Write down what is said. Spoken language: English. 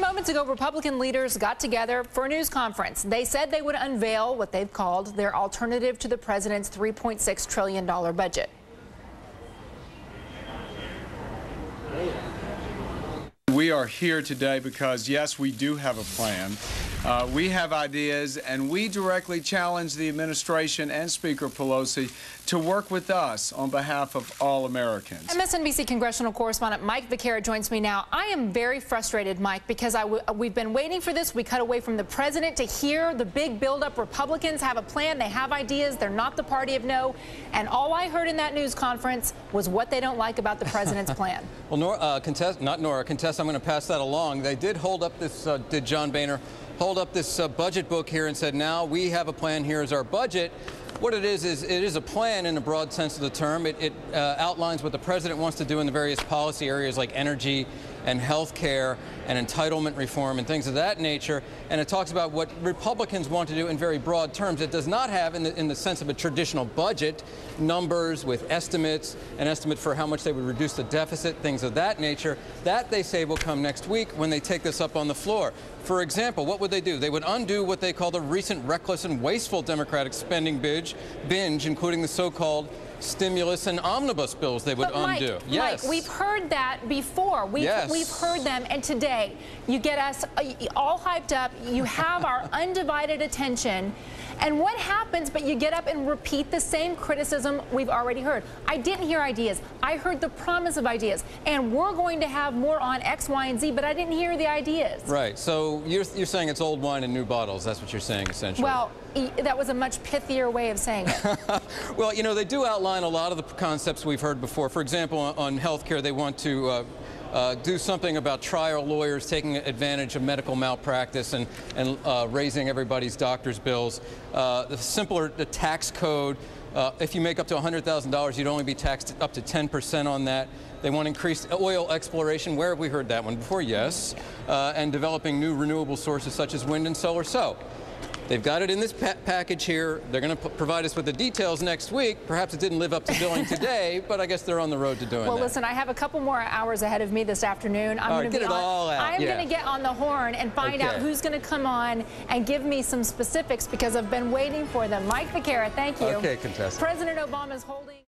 moments ago, Republican leaders got together for a news conference. They said they would unveil what they've called their alternative to the president's $3.6 trillion budget. We are here today because, yes, we do have a plan. We have ideas, and we directly challenge the administration and Speaker Pelosi to work with us on behalf of all Americans. MSNBC congressional correspondent Mike Viqueira joins me now. I am very frustrated, Mike, because we've been waiting for this. We cut away from the president to hear the big buildup. Republicans have a plan. They have ideas. They're not the party of no. And all I heard in that news conference was what they don't like about the president's plan. Well, Contessa, I'm going to pass that along. They did hold up this, John Boehner hold up this budget book here and said, now we have a plan, here's our budget. What it is it is a plan in the broad sense of the term. It outlines what the president wants to do in the various policy areas like energy and health care and entitlement reform and things of that nature. And it talks about what Republicans want to do in very broad terms. It does not have, in the sense of a traditional budget, numbers with estimates, an estimate for how much they would reduce the deficit, things of that nature. That, they say, will come next week when they take this up on the floor. For example, what would they do? They would undo what they call the recent reckless and wasteful Democratic spending binge, including the so-called stimulus and omnibus bills they would undo. Mike, we've heard that before. We've heard them, and today you get us all hyped up. You have our undivided attention. And what happens but you get up and repeat the same criticism we've already heard? I didn't hear ideas. I heard the promise of ideas. And we're going to have more on X, Y, and Z, but I didn't hear the ideas. Right. So you're saying it's old wine in new bottles. That's what you're saying, essentially. Well, that was a much pithier way of saying it. Well, you know, they do outline a lot of the concepts we've heard before. For example, on health care, they want to do something about trial lawyers taking advantage of medical malpractice and raising everybody's doctor's bills. The tax code, if you make up to $100,000, you'd only be taxed up to 10% on that. They want increased oil exploration. Where have we heard that one before? Yes. And developing new renewable sources such as wind and solar. So they've got it in this package here. They're going to provide us with the details next week. Perhaps it didn't live up to billing today, but I guess they're on the road to doing that. Well, listen, I have a couple more hours ahead of me this afternoon. I'm going to get it all out. I'm going to get on the horn and find out who's going to come on and give me some specifics because I've been waiting for them. Mike Viqueira, thank you. Okay, Contessa. President Obama's holding.